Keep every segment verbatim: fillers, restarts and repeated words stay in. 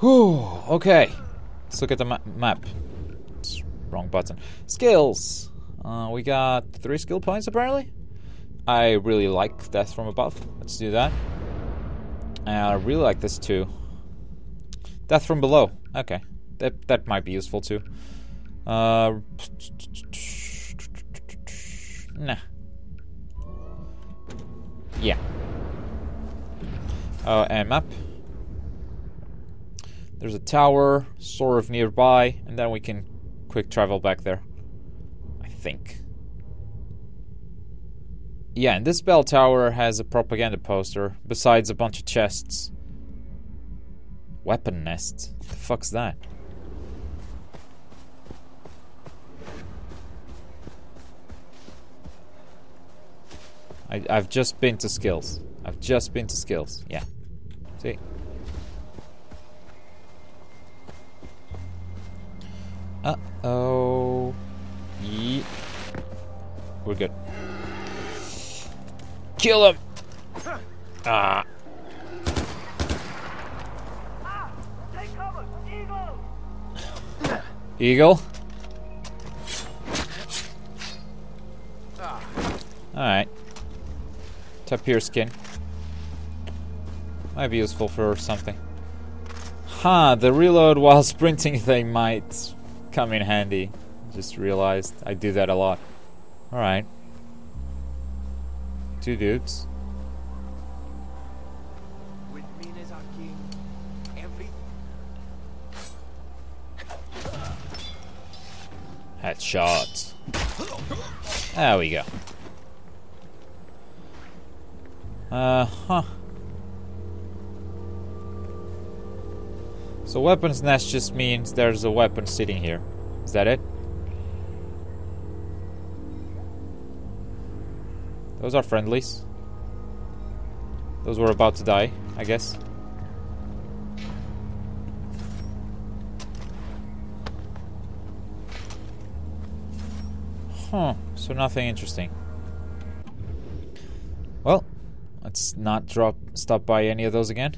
Whew, okay. Let's look at the ma map. It's wrong button. Skills. Uh, we got three skill points apparently. I really like Death from Above. Let's do that. And I really like this too. Death from Below. Okay, that that might be useful too. Uh, nah. Yeah. Oh, and map. There's a tower, sort of nearby, and then we can quick travel back there. I think. Yeah, and this bell tower has a propaganda poster, besides a bunch of chests. Weapon nest? What the fuck's that? I, I've just been to skills. I've just been to skills. Yeah. See? Uh-oh. Yeah. We're good. Kill him! Ah. ah take cover, Eagle! Eagle? Ah. Alright. Tapir skin. Might be useful for something. Ha, huh, the reload while sprinting thing might come in handy. Just realized I do that a lot. Alright. Two dudes. With me as our king, every headshot. There we go. Uh huh. So weapons nest just means there's a weapon sitting here. Is that it? Those are friendlies. Those were about to die, I guess. Huh, so nothing interesting. Well, let's not drop stop by any of those again.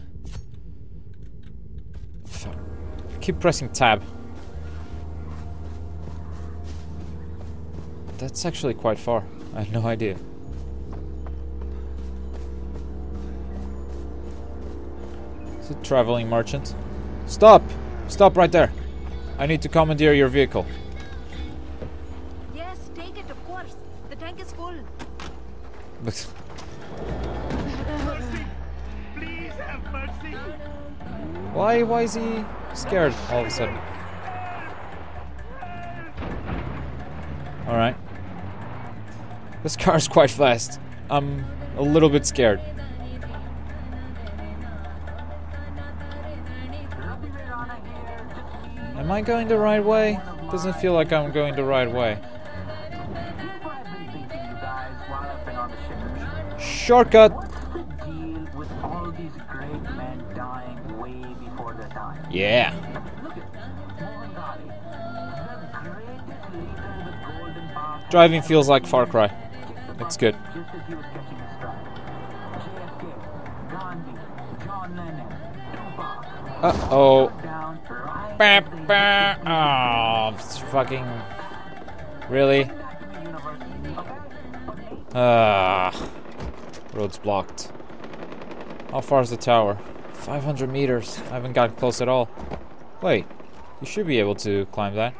Fuck. Keep pressing tab. That's actually quite far. I had no idea. Traveling merchant. Stop! Stop right there. I need to commandeer your vehicle. Yes, take it, of course. The tank is full. But mercy. Please have mercy. Why why is he scared all of a sudden? Alright. This car's quite fast. I'm a little bit scared. Am I going the right way? Doesn't feel like I'm going the right way. Shortcut! Yeah. Driving feels like Far Cry. It's good. Uh-oh. Oh, it's fucking really. Ah, road's blocked. How far is the tower? five hundred meters. I haven't gotten close at all. Wait, you should be able to climb that.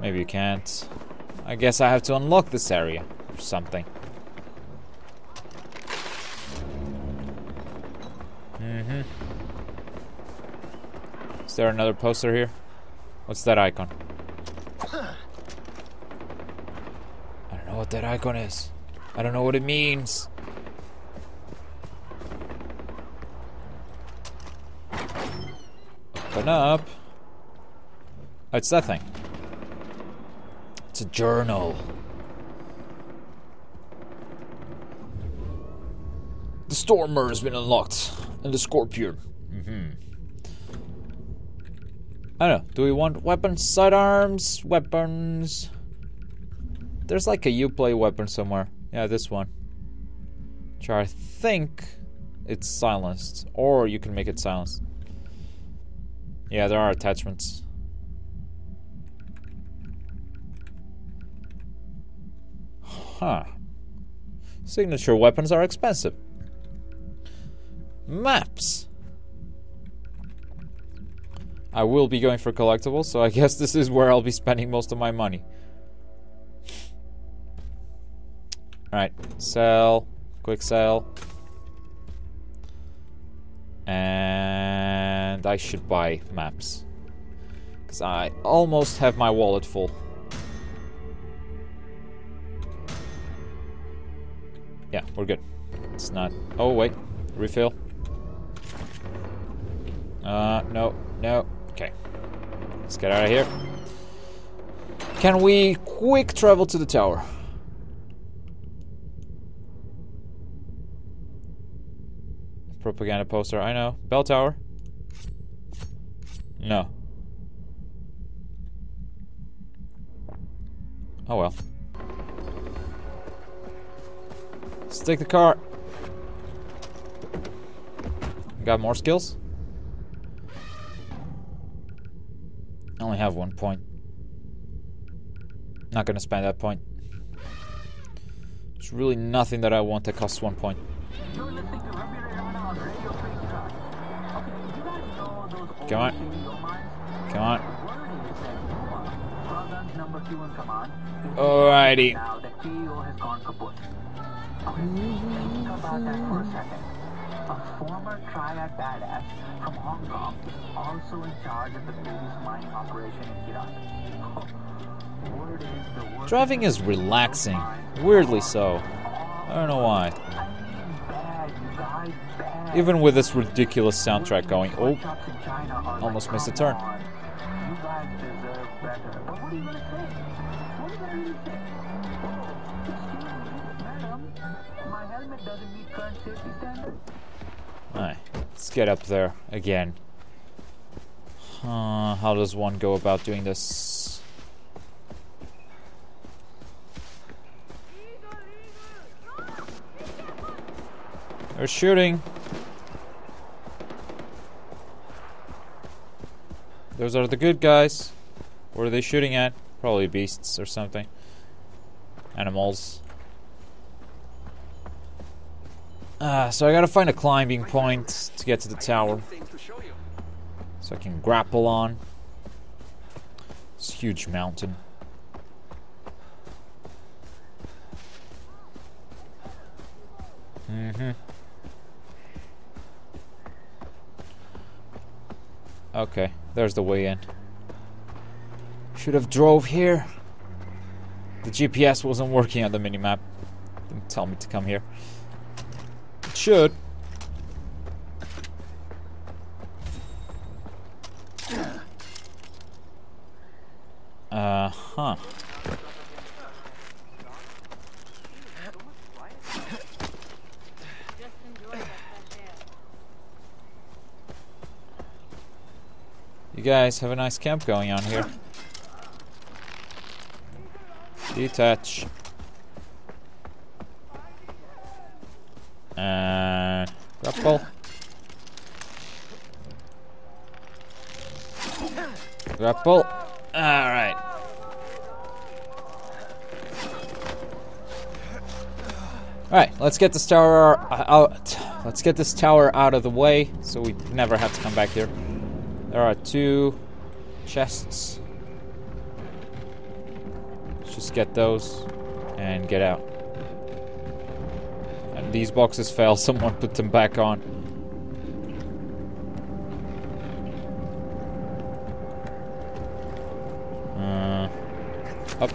Maybe you can't. I guess I have to unlock this area or something. Mm-hmm. Is there another poster here? What's that icon? I don't know what that icon is. I don't know what it means. Open up. Oh, it's that thing. It's a journal. The Stormer has been unlocked. And the Scorpion. Mm-hmm. I don't know. Do we want weapons, sidearms, weapons? There's like a Uplay weapon somewhere. Yeah, this one. Which I think it's silenced. Or you can make it silenced. Yeah, there are attachments. Huh. Signature weapons are expensive. Maps. I will be going for collectibles, so I guess this is where I'll be spending most of my money. Alright, sell. Quick sell. And I should buy maps. Because I almost have my wallet full. Yeah, we're good. It's not... Oh, wait. Refill. Uh, no, no. Okay. Let's get out of here. Can we quick travel to the tower? Propaganda poster, I know. Bell tower? No. Oh well. Let's take the car. Got more skills? I only have one point. Not gonna spend that point. There's really nothing that I want that costs one point. Come on. Come on. Alrighty. A former Triad badass from Hong Kong is also in charge of the biggest mining operation in Kyrat. Driving is relaxing. Weirdly so. I don't know why. Even with this ridiculous soundtrack going. Oh. Almost missed a turn. Alright, let's get up there again. Uh, how does one go about doing this? They're shooting. Those are the good guys. What are they shooting at? Probably beasts or something. Animals. Uh, so I gotta find a climbing point to get to the tower. So I can grapple on. This huge mountain. Mm-hmm. Okay, there's the way in. Should have drove here. The G P S wasn't working on the minimap. Didn't tell me to come here. It should. Uh-huh. Guys, have a nice camp going on here. Detach. And... grapple. Grapple. Alright. Alright, let's get this tower out. Let's get this tower out of the way so we never have to come back here. There are two chests. Let's just get those and get out. And these boxes fell. Someone put them back on. Uh, up.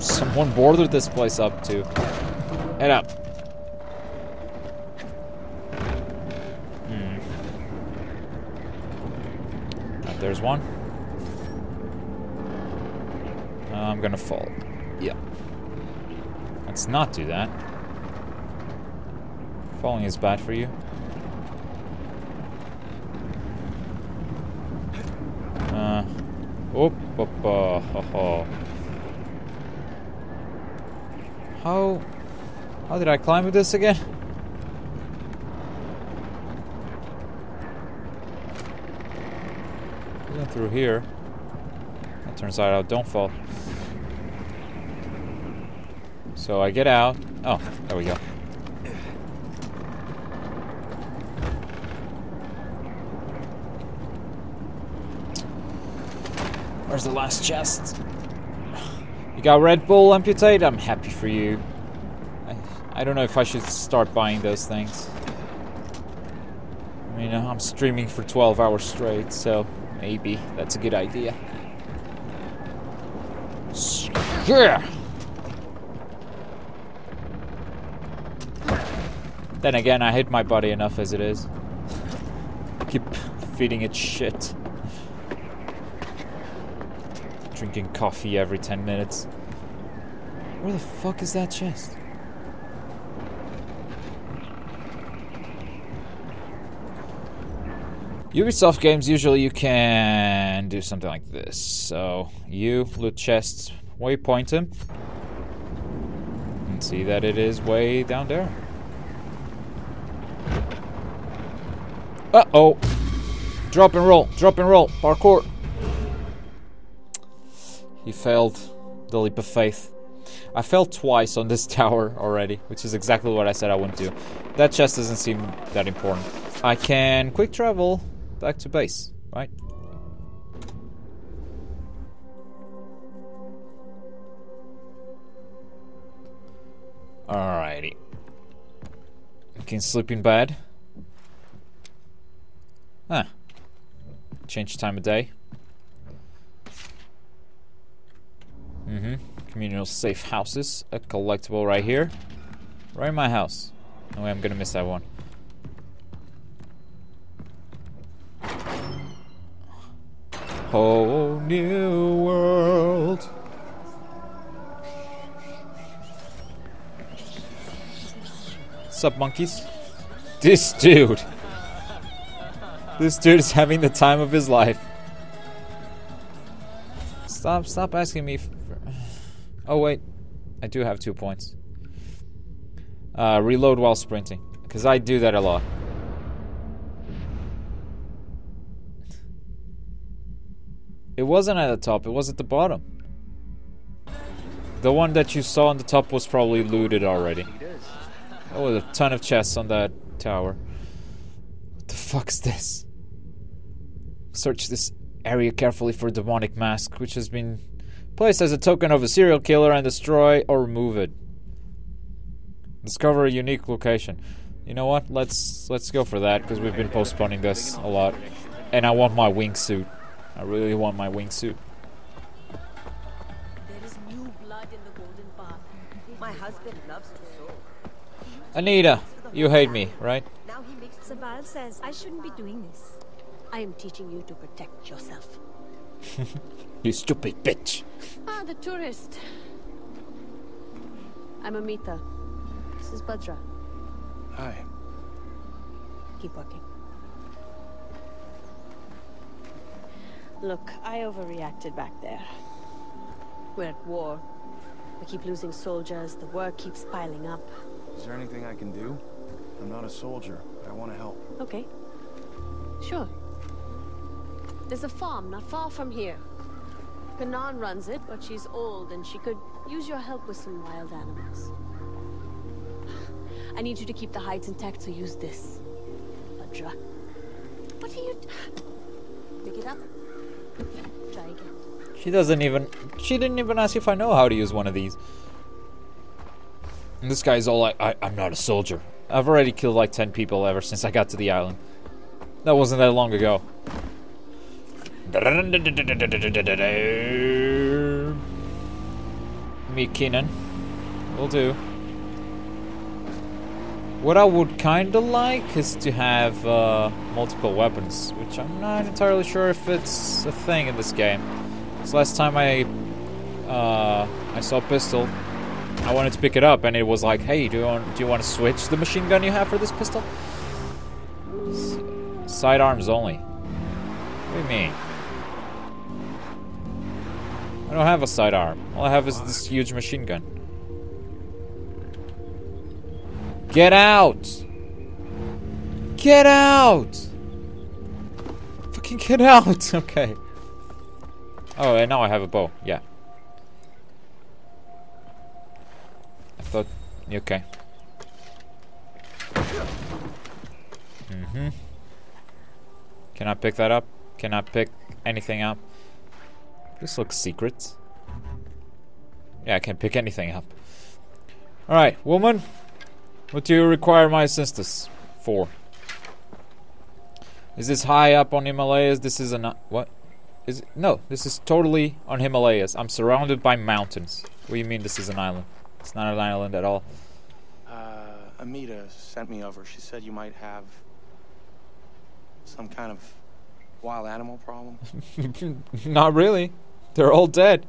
Someone boarded this place up too. Head up. Hmm. Right, there's one. I'm gonna fall. Yeah. Let's not do that. Falling is bad for you. Uh. Oh. Oh. Oh. Oh. How... How did I climb with this again? Wasn't through here. That turns out, don't fall. So I get out. Oh, there we go. Where's the last chest? You got Red Bull amputate? I'm happy for you. I, I don't know if I should start buying those things. I mean, I'm streaming for twelve hours straight, so maybe that's a good idea. Yeah. Then again, I hate my body enough as it is. I keep feeding it shit. Drinking coffee every ten minutes. Where the fuck is that chest? Ubisoft games, usually you can do something like this. So, you, loot chests, waypoint him. And see that it is way down there. Uh-oh. Drop and roll, drop and roll, parkour. He failed the leap of faith. I failed twice on this tower already, which is exactly what I said I wouldn't do. That chest doesn't seem that important. I can quick travel back to base, right? Alrighty. I can sleep in bed. Huh. Change time of day. Mm-hmm. Communal safe houses. A collectible right here. Right in my house. No way I'm gonna miss that one. Whole new world. Sup, monkeys? This dude. This dude is having the time of his life. Stop, stop asking me for... Oh wait, I do have two points. Uh, reload while sprinting, because I do that a lot. It wasn't at the top, it was at the bottom. The one that you saw on the top was probably looted already. There was a ton of chests on that tower. What the fuck's this? Search this area carefully for a demonic mask, which has been... place as a token of a serial killer and destroy or remove it. Discover a unique location. You know what? Let's let's go for that because we've been postponing this a lot. And I want my wingsuit. I really want my wingsuit. There is new blood in the Golden Path. My husband loves to sew. Anita, you hate me, right? Now he makes Sabal says I shouldn't be doing this. I am teaching you to protect yourself. You stupid bitch. Ah, the tourist. I'm Amita. This is Badra. Hi. Keep walking. Look, I overreacted back there. We're at war. We keep losing soldiers. The war keeps piling up. Is there anything I can do? I'm not a soldier, but I want to help. Okay. Sure. There's a farm not far from here. Kanan runs it, but she's old and she could use your help with some wild animals. I need you to keep the hides intact, so use this. Badra. What are you... Pick it up. Try again. She doesn't even... She didn't even ask if I know how to use one of these. And this guy's all like, I, I'm not a soldier. I've already killed like ten people ever since I got to the island. That wasn't that long ago. Me, Kanan. Will do. What I would kinda like is to have uh, multiple weapons, which I'm not entirely sure if it's a thing in this game. Because last time I uh, I saw a pistol, I wanted to pick it up, and it was like, "Hey, do you want do you want to switch the machine gun you have for this pistol?" Sidearms only. What do you mean? I don't have a sidearm. All I have is this huge machine gun. Get out! Get out! Fucking get out! Okay. Oh, and now I have a bow. Yeah. I thought... Okay. Mm-hmm. Can I pick that up? Can I pick anything up? This looks secret. Yeah, I can pick anything up. Alright, woman. What do you require my assistance for? Is this high up on Himalayas? This is a... What? Is it? No, this is totally on Himalayas. I'm surrounded by mountains. What do you mean this is an island? It's not an island at all. Uh, Amita sent me over. She said you might have some kind of wild animal problem. Not really. They're all dead.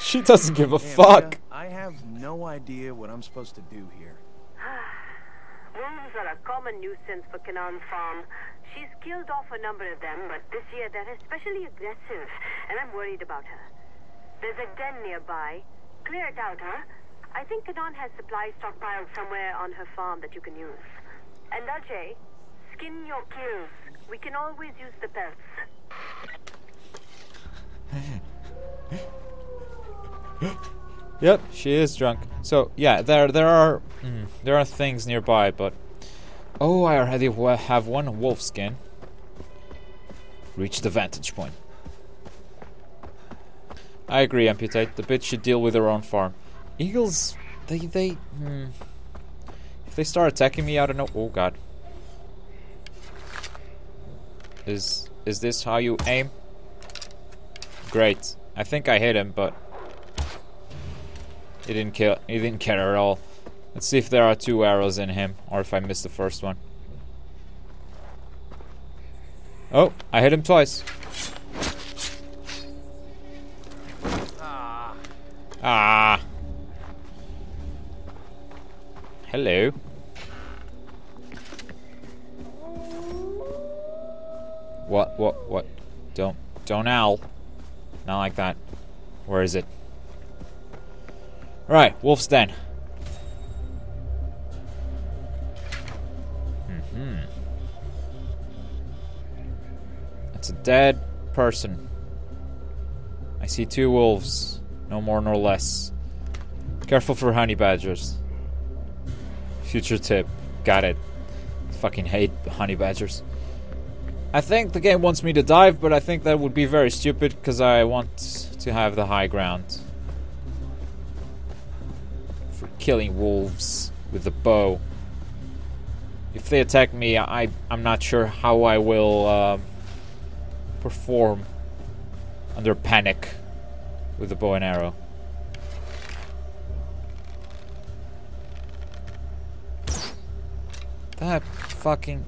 She doesn't give a hey, fuck. Amita, I have no idea what I'm supposed to do here. Wolves are a common nuisance for Kanan Farm. She's killed off a number of them, but this year they're especially aggressive, and I'm worried about her. There's a den nearby. Clear it out, huh? I think Kanan has supplies stockpiled somewhere on her farm that you can use. And Ajay, skin your kills. We can always use the pelts. Yep, she is drunk. So yeah, there there are mm, there are things nearby, but oh, I already have one wolf skin. Reach the vantage point. I agree, amputate. The bitch should deal with her own farm. Eagles, they they mm, if they start attacking me, I don't know. Oh god. Is is this how you aim? Great. I think I hit him, but. He didn't kill. He didn't care at all. Let's see if there are two arrows in him, or if I missed the first one. Oh, I hit him twice. Ah. Ah. Hello. What? What? What? Don't. Don't owl. Not like that. Where is it? Right, wolf's den. Mm-hmm. That's a dead person. I see two wolves, no more nor less. Careful for honey badgers. Future tip. Got it. Fucking hate honey badgers. I think the game wants me to dive, but I think that would be very stupid because I want to have the high ground. Killing wolves with the bow. If they attack me, I I'm not sure how I will um, perform under panic with the bow and arrow. That fucking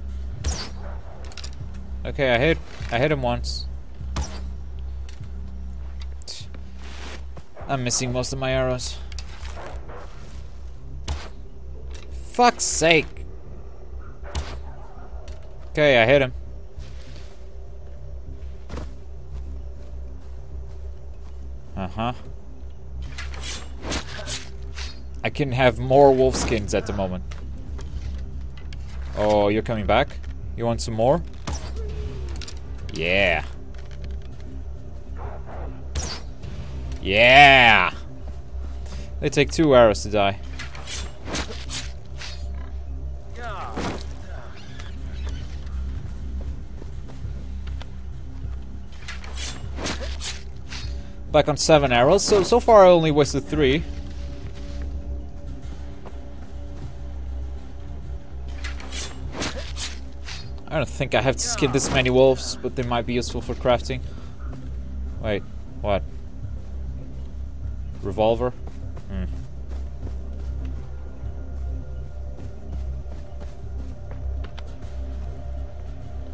okay. I hit I hit him once. I'm missing most of my arrows. Fuck's sake. Okay, I hit him. Uh-huh. I can have more wolf skins at the moment. Oh, you're coming back? You want some more? Yeah. Yeah. They take two arrows to die. Back on seven arrows, so so far I only wasted three. I don't think I have to skin this many wolves, but they might be useful for crafting. Wait, what? Revolver? Hmm.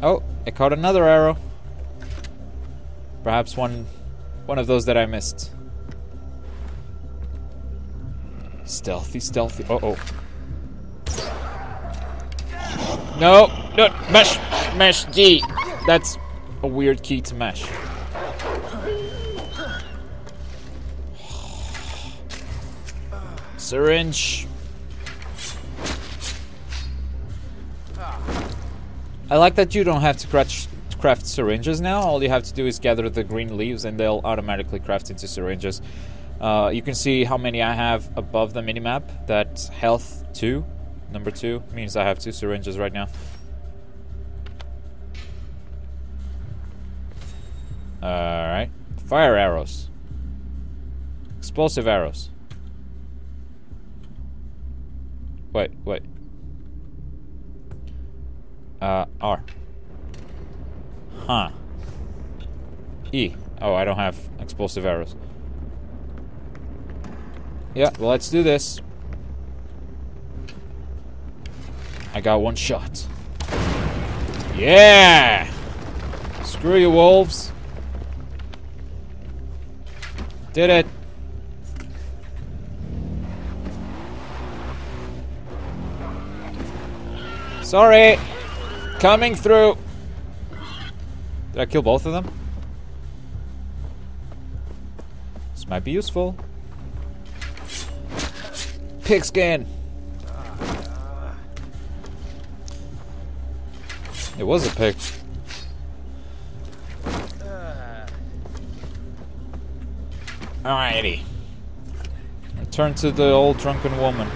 Oh, I caught another arrow. Perhaps one. One of those that I missed. Stealthy, stealthy. Uh oh. No, no, mash, mash G. That's a weird key to mash. Syringe. I like that you don't have to craft, craft syringes now. All you have to do is gather the green leaves and they'll automatically craft into syringes. Uh, you can see how many I have above the minimap. That's health two. Number two means I have two syringes right now. Alright. Fire arrows. Explosive arrows. Wait, wait. Uh, R. Huh. E. Oh, I don't have explosive arrows. Yeah, well, let's do this. I got one shot. Yeah! Screw you, wolves. Did it. Sorry. Coming through. Did I kill both of them? This might be useful. Pig skin. It was a pig. Alrighty. Return to the old drunken woman.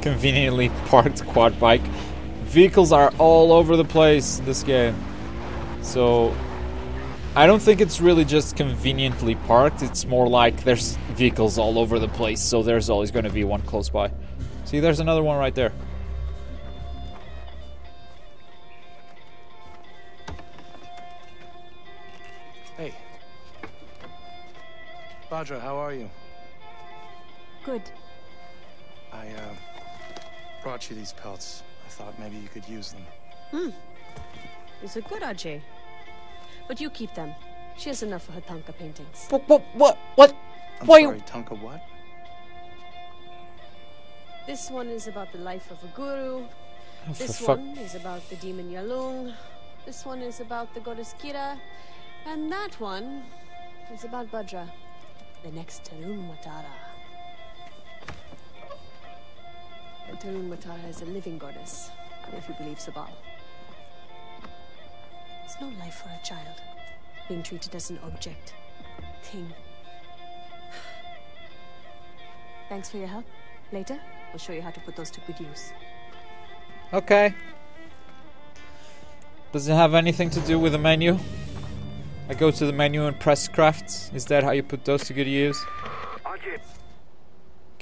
Conveniently parked quad bike. Vehicles are all over the place in this game. So I don't think it's really just conveniently parked. It's more like there's vehicles all over the place, so there's always going to be one close by. See, there's another one right there. Hey. Badra, how are you? Good. I, uh, brought you these pelts. I thought maybe you could use them. Hmm. These are good, Ajay. But you keep them. She has enough for her Tanka paintings. What? What? What? What? I'm Why sorry, you... Tanka what? This one is about the life of a guru. Oh, this one is about the demon Yalung. This one is about the goddess Kira. And that one is about Badra, the next Tarun Matara. And Tarun Matara is a living goddess, if you believe Sabal. It's no life for a child, being treated as an object, thing. Thanks for your help. Later, I'll show you how to put those to good use. Okay. Does it have anything to do with the menu? I go to the menu and press crafts. Is that how you put those to good use?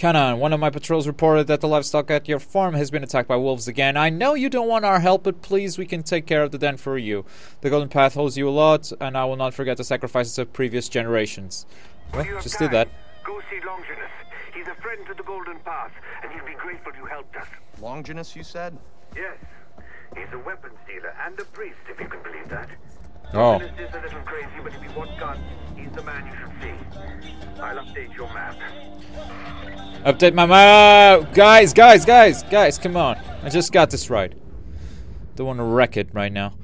Kanan, one of my patrols reported that the livestock at your farm has been attacked by wolves again. I know you don't want our help, but please, we can take care of the den for you. The Golden Path owes you a lot, and I will not forget the sacrifices of previous generations. Well, just did that. Go see Longinus. He's a friend to the Golden Path, and he'll be grateful you helped us. Longinus, you said? Yes. He's a weapons dealer and a priest, if you can believe that. Oh. Longinus is a little crazy, but if you want guns, he's the man you should see. I'll update your map. Update my map! Guys, guys, guys, guys, come on. I just got this right. Don't want to wreck it right now.